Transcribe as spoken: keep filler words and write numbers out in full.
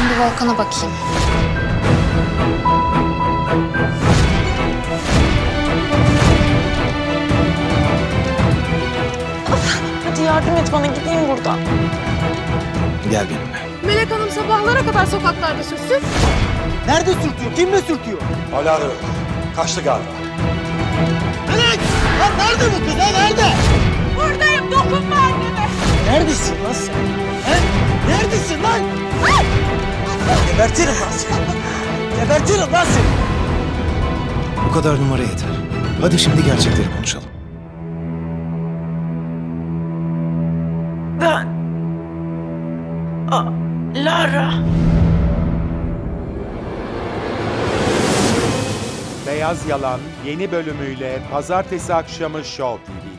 Ben bir Volkan'a bakayım. Hadi yardım et bana, gideyim buradan. Gel benimle. Melek Hanım sabahlara kadar sokaklarda sürsün. Nerede sürtüyor? Kimle sürtüyor? Lara yok. Kaçtı galiba. Melek! Lan nerede bu kız? Ha, nerede? Buradayım, dokunma anneme. Neredesin lan sen? He? Neredesin lan? Ay! Gebertirim lan seni. Gebertirim lan seni. Bu kadar numara yeter. Hadi şimdi gerçekleri konuşalım. Ben... A... Lara... Beyaz Yalan yeni bölümüyle pazartesi akşamı Show T V.